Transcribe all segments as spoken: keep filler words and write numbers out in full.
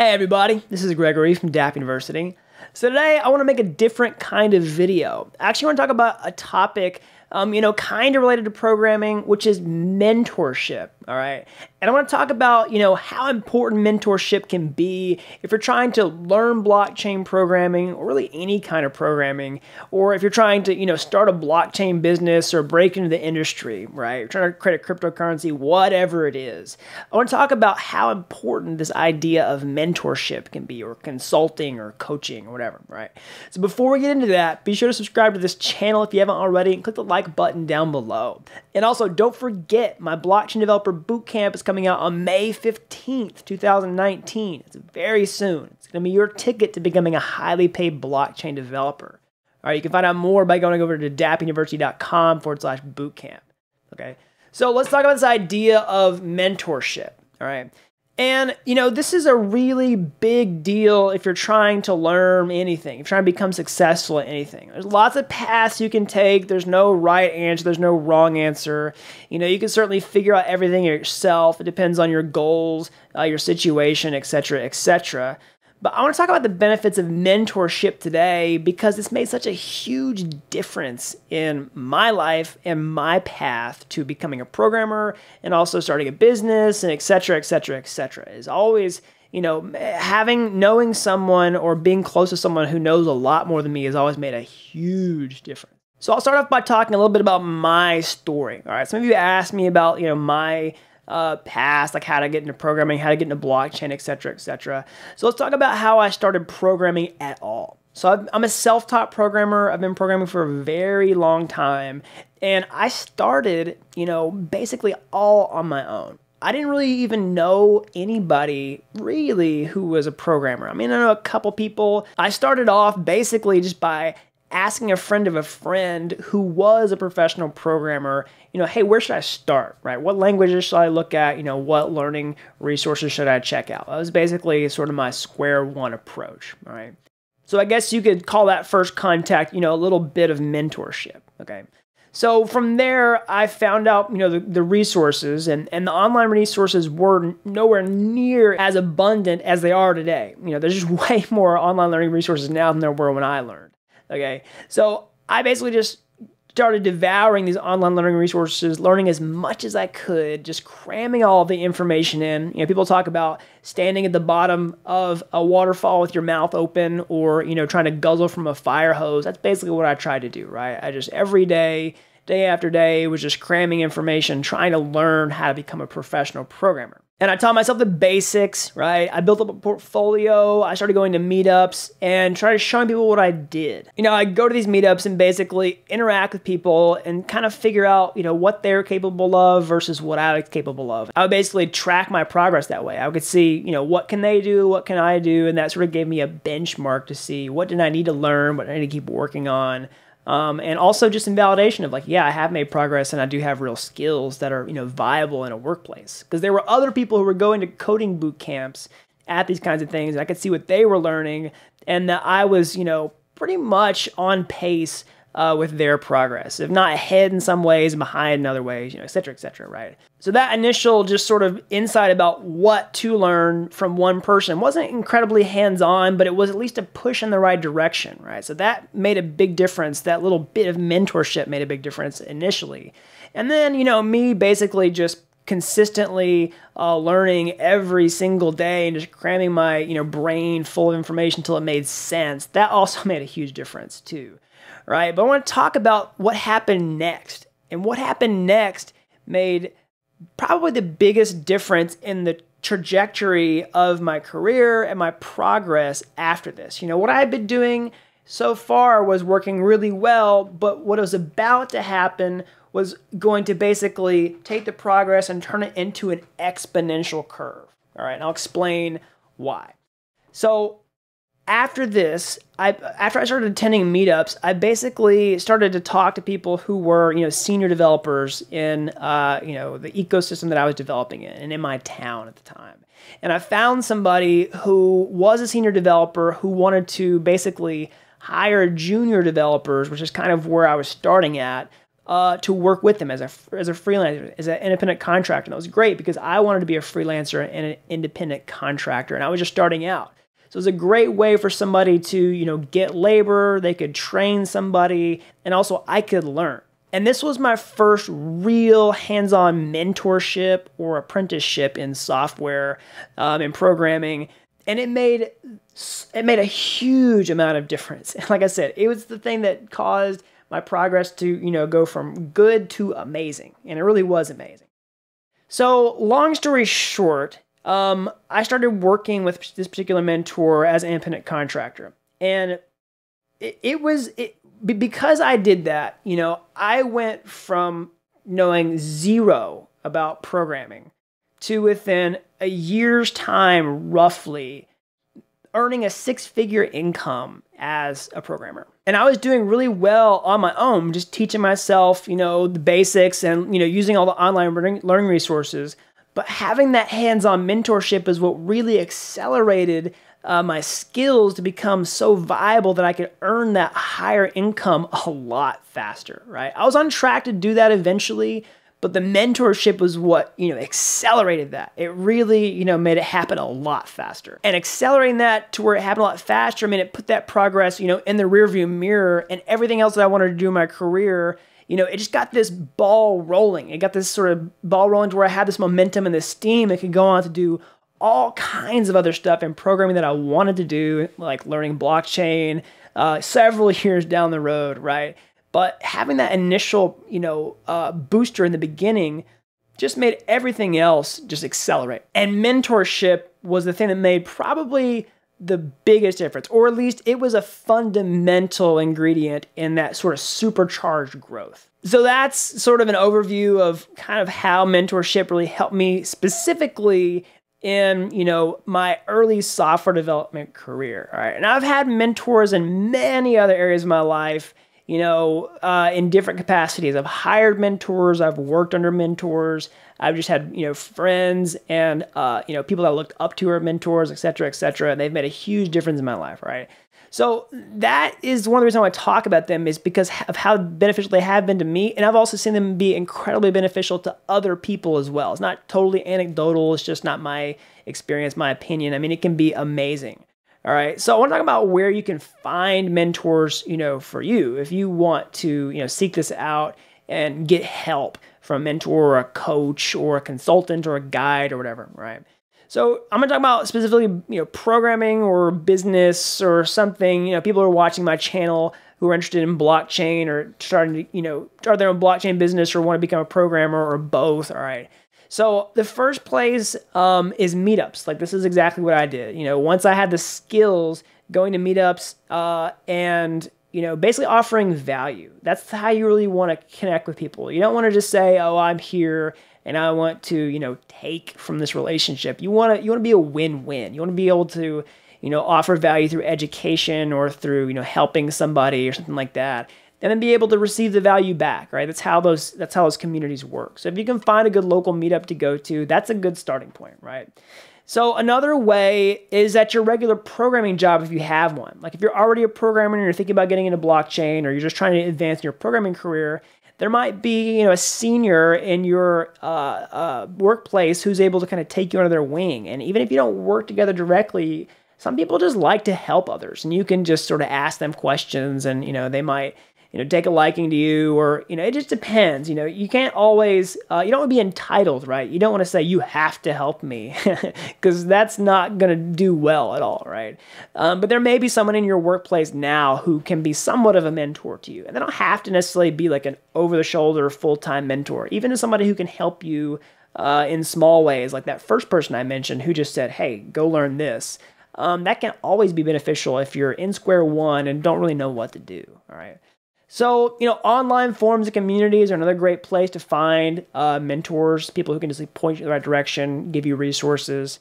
Hey everybody, this is Gregory from Dapp University. So today I want to make a different kind of video. I actually want to talk about a topic, um, you know, kind of related to programming, which is mentorship, all right? And I want to talk about, you know, how important mentorship can be if you're trying to learn blockchain programming or really any kind of programming, or if you're trying to, you know, start a blockchain business or break into the industry, right? You're trying to create a cryptocurrency, whatever it is. I want to talk about how important this idea of mentorship can be, or consulting or coaching or whatever, right? So before we get into that, be sure to subscribe to this channel if you haven't already and click the like button down below. And also, don't forget, my Blockchain Developer Bootcamp is coming out on May fifteenth, two thousand nineteen. It's very soon. It's going to be your ticket to becoming a highly paid blockchain developer. All right, you can find out more by going over to dapp university dot com forward slash bootcamp. Okay, so let's talk about this idea of mentorship, all right? And, you know, this is a really big deal if you're trying to learn anything, if you're trying to become successful at anything. There's lots of paths you can take. There's no right answer. There's no wrong answer. You know, you can certainly figure out everything yourself. It depends on your goals, uh, your situation, et cetera, et cetera. But I want to talk about the benefits of mentorship today because it's made such a huge difference in my life and my path to becoming a programmer and also starting a business and et cetera, et cetera, et cetera. It's always, you know, having, knowing someone or being close to someone who knows a lot more than me has always made a huge difference. So I'll start off by talking a little bit about my story. All right, some of you asked me about, you know, my Uh, past, like how to get into programming, how to get into blockchain, et cetera, et cetera. So let's talk about how I started programming at all. So I've, I'm a self-taught programmer. I've been programming for a very long time. And I started, you know, basically all on my own. I didn't really even know anybody really who was a programmer. I mean, I know a couple people. I started off basically just by asking a friend of a friend who was a professional programmer, you know, hey, where should I start, right? What languages should I look at? You know, what learning resources should I check out? That was basically sort of my square one approach, all right? So I guess you could call that first contact, you know, a little bit of mentorship, okay? So from there, I found out, you know, the, the resources and, and the online resources were nowhere near as abundant as they are today. You know, there's just way more online learning resources now than there were when I learned. Okay, so I basically just started devouring these online learning resources, learning as much as I could, just cramming all the information in. You know, people talk about standing at the bottom of a waterfall with your mouth open or, you know, trying to guzzle from a fire hose. That's basically what I tried to do, right? I just every day, day after day, was just cramming information, trying to learn how to become a professional programmer. And I taught myself the basics, right? I built up a portfolio. I started going to meetups and tried showing people what I did. You know, I go to these meetups and basically interact with people and kind of figure out, you know, what they're capable of versus what I was capable of. I would basically track my progress that way. I could see, you know, what can they do? What can I do? And that sort of gave me a benchmark to see what did I need to learn? What did I need to keep working on? Um, and also just in validation of like, yeah, I have made progress and I do have real skills that are, you know, viable in a workplace. Because there were other people who were going to coding boot camps at these kinds of things. And I could see what they were learning and that I was, you know, pretty much on pace uh, with their progress, if not ahead in some ways, behind in other ways, you know, et cetera, et cetera, right? So that initial just sort of insight about what to learn from one person wasn't incredibly hands-on, but it was at least a push in the right direction, right? So that made a big difference. That little bit of mentorship made a big difference initially. And then, you know, me basically just consistently uh, learning every single day and just cramming my, you know, brain full of information until it made sense. That also made a huge difference too. Right, but I want to talk about what happened next. And what happened next made probably the biggest difference in the trajectory of my career and my progress after this. You know, what I had been doing so far was working really well, but what was about to happen was going to basically take the progress and turn it into an exponential curve. All right, and I'll explain why. So after this, I, after I started attending meetups, I basically started to talk to people who were, you know, senior developers in, uh, you know, the ecosystem that I was developing in and in my town at the time. And I found somebody who was a senior developer who wanted to basically hire junior developers, which is kind of where I was starting at, uh, to work with them as a, as a freelancer, as an independent contractor. And that was great because I wanted to be a freelancer and an independent contractor, and I was just starting out. So it's a great way for somebody to, you know, get labor, they could train somebody, and also I could learn. And this was my first real hands-on mentorship or apprenticeship in software um, and programming. And it made, it made a huge amount of difference. And like I said, it was the thing that caused my progress to, you know, go from good to amazing. And it really was amazing. So long story short, um, I started working with this particular mentor as an independent contractor. And it, it was... It, Because I did that, you know, I went from knowing zero about programming to within a year's time, roughly, earning a six-figure income as a programmer. And I was doing really well on my own, just teaching myself, you know, the basics and, you know, using all the online learning resources. But having that hands-on mentorship is what really accelerated Uh, my skills to become so viable that I could earn that higher income a lot faster, right? I was on track to do that eventually, but the mentorship was what, you know, accelerated that. It really, you know, made it happen a lot faster. And accelerating that to where it happened a lot faster, I mean, it put that progress, you know, in the rearview mirror, and everything else that I wanted to do in my career, you know, it just got this ball rolling. It got this sort of ball rolling to where I had this momentum and this steam that could go on to do all kinds of other stuff in programming that I wanted to do, like learning blockchain, uh, several years down the road, right? But having that initial, you know, uh, booster in the beginning just made everything else just accelerate. And mentorship was the thing that made probably the biggest difference, or at least it was a fundamental ingredient in that sort of supercharged growth. So that's sort of an overview of kind of how mentorship really helped me specifically in, you know, my early software development career, all right? And I've had mentors in many other areas of my life, you know, uh, in different capacities. I've hired mentors, I've worked under mentors, I've just had, you know, friends and, uh, you know, people that I looked up to are mentors, et cetera, et cetera, and they've made a huge difference in my life, right? So that is one of the reasons why I talk about them, is because of how beneficial they have been to me. And I've also seen them be incredibly beneficial to other people as well. It's not totally anecdotal. It's just not my experience, my opinion. I mean, it can be amazing. All right. So I want to talk about where you can find mentors, you know, for you, if you want to, you know, seek this out and get help from a mentor or a coach or a consultant or a guide or whatever, right? So I'm going to talk about specifically, you know, programming or business or something. You know, people who are watching my channel who are interested in blockchain or starting to, you know, start their own blockchain business or want to become a programmer or both, all right? So the first place um, is meetups. Like, this is exactly what I did. You know, once I had the skills, going to meetups uh, and, you know, basically offering value. That's how you really want to connect with people. You don't want to just say, oh, I'm here and I want to, you know, take from this relationship. You want to, you want to be a win-win. You want to be able to, you know, offer value through education or through, you know, helping somebody or something like that, and then be able to receive the value back, right? That's how those, that's how those communities work. So if you can find a good local meetup to go to, that's a good starting point, right? So another way is at your regular programming job if you have one. Like, if you're already a programmer and you're thinking about getting into blockchain, or you're just trying to advance in your programming career, there might be, you know, a senior in your uh, uh, workplace who's able to kind of take you under their wing. And even if you don't work together directly, some people just like to help others, and you can just sort of ask them questions, and, you know, they might, you know, take a liking to you, or, you know, it just depends. You know, you can't always, uh, you don't want to be entitled, right? You don't want to say, you have to help me, because that's not going to do well at all, right? Um, but there may be someone in your workplace now who can be somewhat of a mentor to you. And they don't have to necessarily be like an over-the-shoulder full-time mentor, even as somebody who can help you uh, in small ways, like that first person I mentioned who just said, hey, go learn this. Um, that can always be beneficial if you're in square one and don't really know what to do, all right? So, you know, online forums and communities are another great place to find uh, mentors, people who can just like, point you in the right direction, give you resources.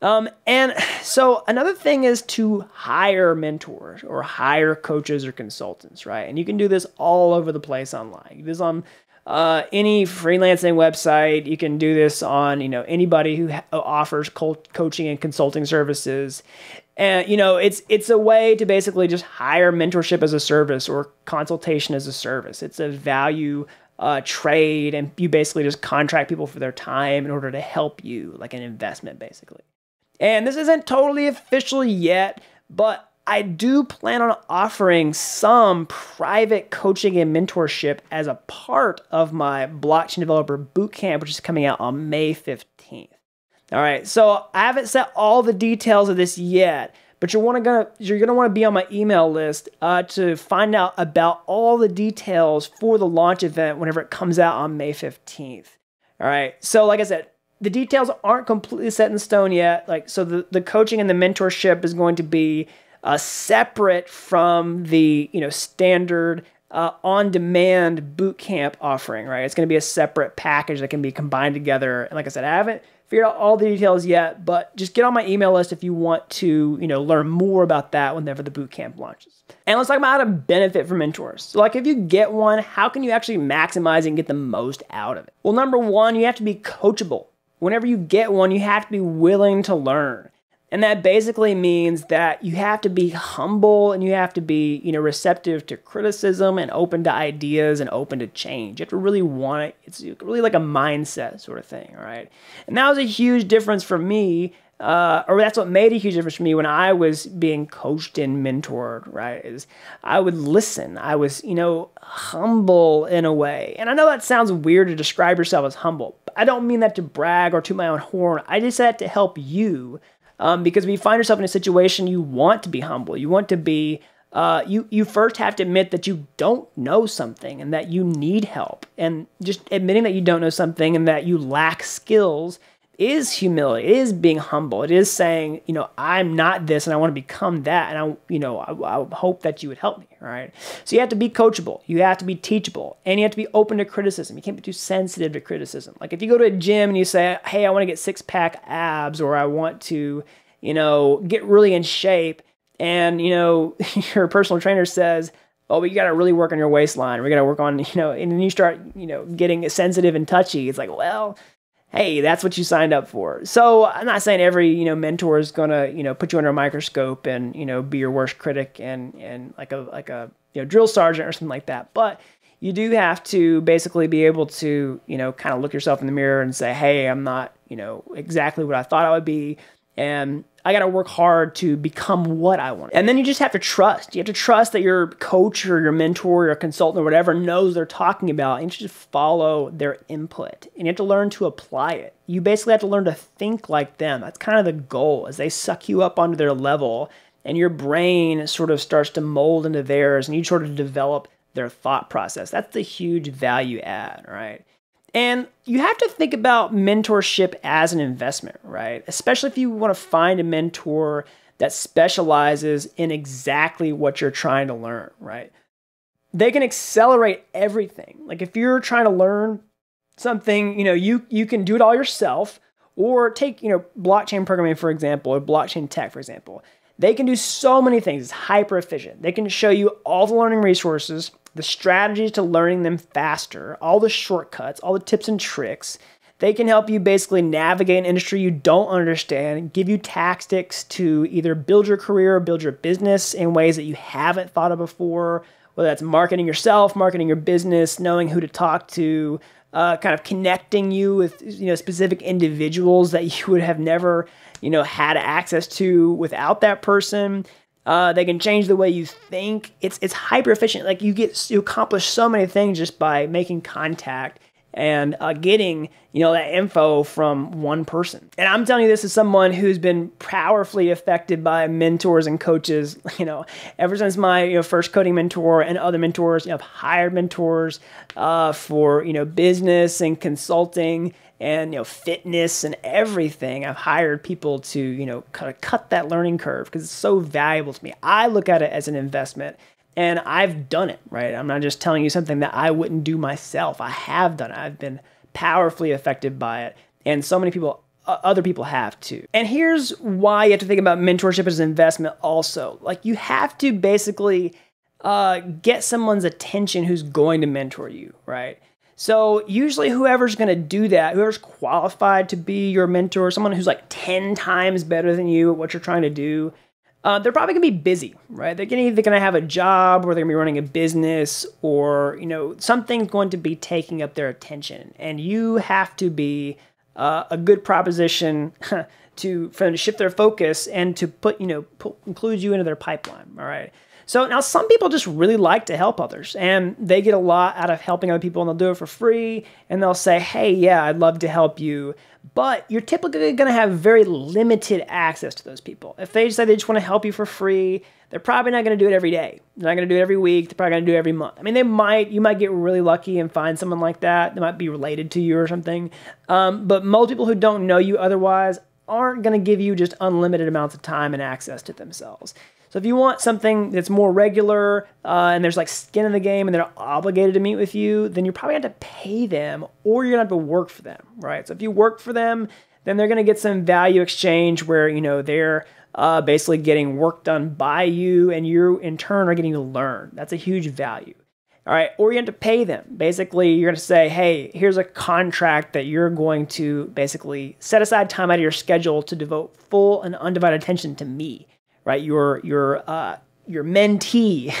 Um, and so another thing is to hire mentors or hire coaches or consultants, right? And you can do this all over the place online. You can do this on uh, any freelancing website. You can do this on, you know, anybody who offers co coaching and consulting services. And, you know, it's it's a way to basically just hire mentorship as a service or consultation as a service. It's a value uh, trade, and you basically just contract people for their time in order to help you, like an investment basically. And this isn't totally official yet, but I do plan on offering some private coaching and mentorship as a part of my Blockchain Developer Bootcamp, which is coming out on May fifteenth. All right, so I haven't set all the details of this yet, but you're gonna you're gonna want to be on my email list uh, to find out about all the details for the launch event whenever it comes out on May fifteenth. All right, so like I said, the details aren't completely set in stone yet. Like, so the the coaching and the mentorship is going to be Uh, separate from the you know standard uh, on-demand bootcamp offering, right? It's going to be a separate package that can be combined together. And like I said, I haven't figured out all the details yet, but just get on my email list if you want to you know learn more about that whenever the bootcamp launches. And let's talk about how to benefit from mentors. So like if you get one, how can you actually maximize and get the most out of it? Well, number one, you have to be coachable. Whenever you get one, you have to be willing to learn. And that basically means that you have to be humble and you have to be, you know, receptive to criticism and open to ideas and open to change. You have to really want it. It's really like a mindset sort of thing, all right? And that was a huge difference for me, uh, or that's what made a huge difference for me when I was being coached and mentored, right? Is I would listen. I was, you know, humble in a way. And I know that sounds weird to describe yourself as humble, but I don't mean that to brag or toot my own horn. I just said that to help you. Um, because when you find yourself in a situation, you want to be humble. You want to be, uh, you, you first have to admit that you don't know something and that you need help. And just admitting that you don't know something and that you lack skills is humility. It is being humble. It is saying, you know, I'm not this and I want to become that. And I, you know, I, I hope that you would help me, right? So you have to be coachable. You have to be teachable. And you have to be open to criticism. You can't be too sensitive to criticism. Like if you go to a gym and you say, hey, I want to get six-pack abs, or I want to, you know, get really in shape. And, you know, your personal trainer says, oh, but you got to really work on your waistline. We got to work on, you know, and then you start, you know, getting sensitive and touchy. It's like, well, hey, that's what you signed up for. So I'm not saying every, you know, mentor is gonna, you know, put you under a microscope and, you know, be your worst critic and and like a like a you know drill sergeant or something like that. But you do have to basically be able to, you know, kind of look yourself in the mirror and say, hey, I'm not, you know, exactly what I thought I would be, and I got to work hard to become what I want. And then you just have to trust. You have to trust that your coach or your mentor or your consultant or whatever knows they're talking about, and you just follow their input. And you have to learn to apply it. You basically have to learn to think like them. That's kind of the goal, is they suck you up onto their level and your brain sort of starts to mold into theirs and you sort of develop their thought process. That's the huge value add, right? And you have to think about mentorship as an investment, right? Especially if you want to find a mentor that specializes in exactly what you're trying to learn, right? They can accelerate everything. Like if you're trying to learn something, you know, you, you can do it all yourself, or take, you know, blockchain programming, for example, or blockchain tech, for example. They can do so many things. It's hyper efficient. They can show you all the learning resources, the strategies to learning them faster, all the shortcuts, all the tips and tricks. They can help you basically navigate an industry you don't understand, give you tactics to either build your career or build your business in ways that you haven't thought of before, whether that's marketing yourself, marketing your business, knowing who to talk to, uh, kind of connecting you with you know specific individuals that you would have never you know had access to without that person. Uh, they can change the way you think. It's it's hyper efficient. Like you get you accomplish so many things just by making contact and uh, getting you know that info from one person. And I'm telling you this as someone who's been powerfully affected by mentors and coaches. You know, ever since my you know first coding mentor and other mentors, you know, I've hired mentors uh, for you know business and consulting and you know fitness and everything. I've hired people to you know kind of cut that learning curve because it's so valuable to me. I look at it as an investment, and I've done it, right? I'm not just telling you something that I wouldn't do myself. I have done it. I've been powerfully affected by it, and so many people, uh, other people have too. And here's why you have to think about mentorship as an investment also. Like you have to basically uh, get someone's attention who's going to mentor you, right? So usually whoever's going to do that, whoever's qualified to be your mentor, someone who's like ten times better than you at what you're trying to do, Uh, they're probably going to be busy, right? They're going to either going to have a job, or they're going to be running a business, or, you know, something's going to be taking up their attention. And you have to be uh, a good proposition to, for them to shift their focus and to put, you know, put, include you into their pipeline, all right? So now some people just really like to help others, and they get a lot out of helping other people, and they'll do it for free, and they'll say, hey, yeah, I'd love to help you. But you're typically going to have very limited access to those people. If they decide they just want to help you for free, they're probably not going to do it every day. They're not going to do it every week. They're probably going to do it every month. I mean, they might, you might get really lucky and find someone like that. They might be related to you or something. Um, but most people who don't know you otherwise aren't going to give you just unlimited amounts of time and access to themselves. So if you want something that's more regular uh, and there's like skin in the game and they're obligated to meet with you, then you probably have to pay them, or you're gonna have to work for them, right? So if you work for them, then they're gonna get some value exchange where, you know, they're uh, basically getting work done by you, and you in turn are getting to learn. That's a huge value. All right, or you have to pay them. Basically, you're gonna say, hey, here's a contract that you're going to basically set aside time out of your schedule to devote full and undivided attention to me. Right, your your uh, your mentee,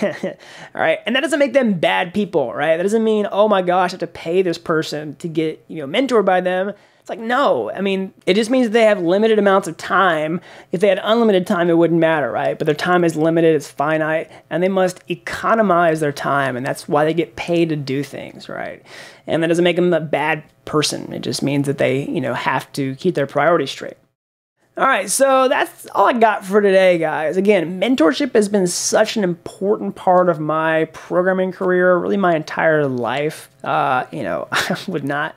all right, and that doesn't make them bad people, right? That doesn't mean, oh my gosh, I have to pay this person to get, you know, mentored by them. It's like, no, I mean, it just means they have limited amounts of time. If they had unlimited time, it wouldn't matter, right? But their time is limited, it's finite, and they must economize their time, and that's why they get paid to do things, right? And that doesn't make them a bad person. It just means that they, you know, have to keep their priorities straight. All right, so that's all I got for today, guys. Again, mentorship has been such an important part of my programming career, really my entire life. Uh, you know, I would not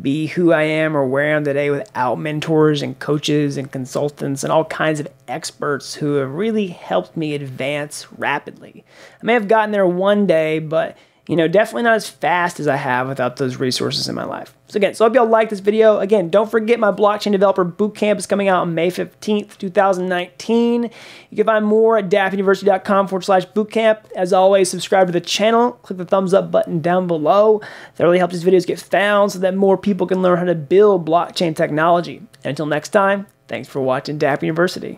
be who I am or where I am today without mentors and coaches and consultants and all kinds of experts who have really helped me advance rapidly. I may have gotten there one day, but you know, definitely not as fast as I have without those resources in my life. So again, so I hope y'all like this video. Again, don't forget my Blockchain Developer Bootcamp is coming out on May fifteenth, two thousand nineteen. You can find more at dapp university dot com forward slash bootcamp. As always, subscribe to the channel. Click the thumbs up button down below. That really helps these videos get found so that more people can learn how to build blockchain technology. And until next time, thanks for watching Dapp University.